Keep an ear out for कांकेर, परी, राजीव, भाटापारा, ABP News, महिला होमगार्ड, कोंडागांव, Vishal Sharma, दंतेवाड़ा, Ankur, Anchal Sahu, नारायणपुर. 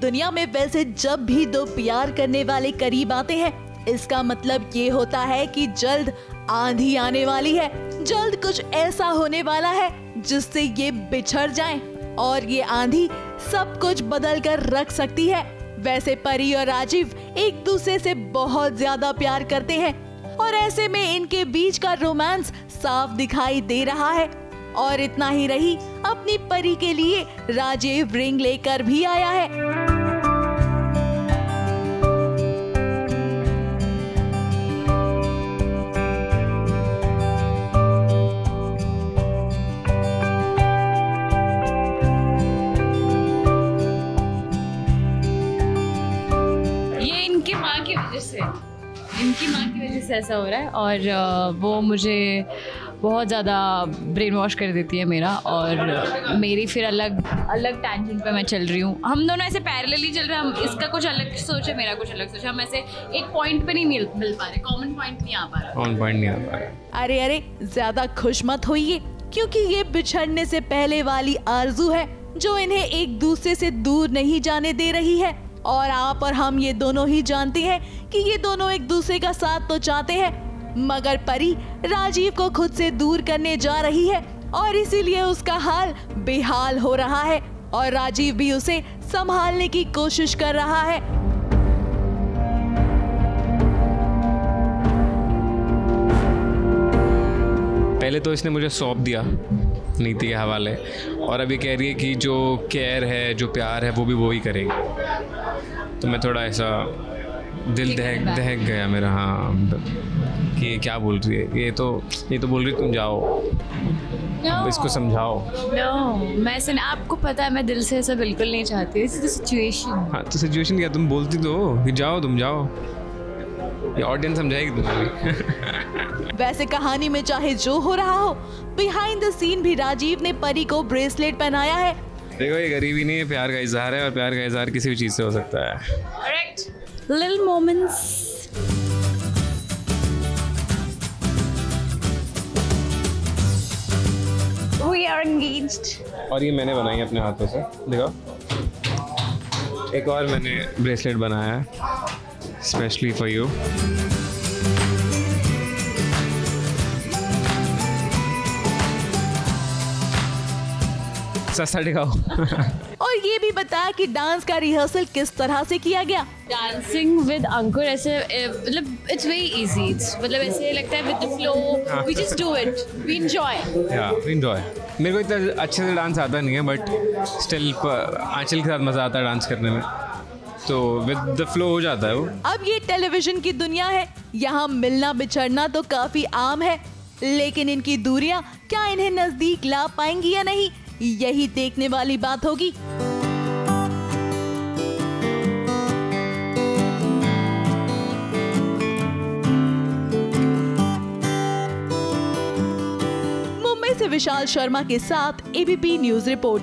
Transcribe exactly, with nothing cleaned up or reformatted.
दुनिया में वैसे जब भी दो प्यार करने वाले करीब आते हैं, इसका मतलब ये होता है कि जल्द आंधी आने वाली है, जल्द कुछ ऐसा होने वाला है जिससे ये बिछड़ जाएं, और ये आंधी सब कुछ बदल कर रख सकती है। वैसे परी और राजीव एक दूसरे से बहुत ज्यादा प्यार करते हैं और ऐसे में इनके बीच का रोमांस साफ दिखाई दे रहा है। और इतना ही रही, अपनी परी के लिए राजीव रिंग लेकर भी आया है। ये इनकी माँ की वजह से, इनकी माँ की वजह से ऐसा हो रहा है, और वो मुझे बहुत ज़्यादा ब्रेन वॉश कर देती है मेरा, और मेरी फिर अलग अलग टैंजेंट पे मैं चल रही हूँ। हम दोनों ऐसे पैरेलली चल रहे हैं, हम इसका कुछ अलग सोचे, मेरा कुछ अलग सोचे, हम ऐसे एक पॉइंट पे नहीं मिल मिल पा रहे, कॉमन पॉइंट नहीं आ पा रहा कॉमन पॉइंट नहीं आ पा रहा अरे अरे ज़्यादा खुश मत होइए, क्योंकि ये बिछड़ने से पहले वाली आरजू है जो इन्हें एक दूसरे से दूर नहीं जाने दे रही है। और आप और हम ये दोनों ही जानते हैं कि ये दोनों एक दूसरे का साथ तो चाहते हैं, मगर परी राजीव को खुद से दूर करने जा रही है और इसीलिए उसका हाल बेहाल हो रहा है, और राजीव भी उसे संभालने की कोशिश कर रहा है। पहले तो इसने मुझे सौंप दिया नीति के हवाले, और अब ये कह रही है कि जो केयर है, जो प्यार है, वो भी वो ही करेंगे। तो मैं थोड़ा ऐसा दिल दहक दहक गया मेरा, हाँ, कि ये क्या बोल रही है, ये तो ये तो बोल रही तुम जाओ, no, इसको समझाओ। no, मैं सुन, आपको पता है मैं दिल से ऐसा बिल्कुल नहीं चाहती, इस सिचुएशन। हाँ तो सिचुएशन क्या, तुम बोलती तो कि जाओ तुम जाओ, ये ऑडियंस समझाएगी तुम्हें। वैसे कहानी में चाहे जो हो रहा हो, बिहाइंड द सीन भी राजीव ने परी को ब्रेसलेट पहनाया है। देखो ये गरीबी नहीं है, प्यार का इजहार है, और प्यार का इजहार किसी भी चीज़ से हो सकता है। Correct, little moments. We are engaged. और ये मैंने बनाई है अपने हाथों से, देखो एक और मैंने ब्रेसलेट बनाया है स्पेशली फॉर यू। सस्ता दिखाओ। और ये भी बताया कि डांस का रिहर्सल किस तरह से किया गया। डांसिंग विद अंकुर ऐसे, मतलब इट्स वेरी इजी, मतलब ऐसे लगता है with the flow, we just do it, we enjoy, या वी एंजॉय। मेरे को इतना अच्छे से डांस आता नहीं है, बट स्टिल आंचल के साथ मजा आता है डांस करने में, तो विद द फ्लो हो जाता है वो। अब ये टेलीविजन की दुनिया है, यहाँ मिलना बिछड़ना तो काफी आम है, लेकिन इनकी दूरियाँ क्या इन्हें नजदीक ला पाएंगी या नहीं, यही देखने वाली बात होगी। मुंबई से विशाल शर्मा के साथ एबीपी न्यूज रिपोर्ट।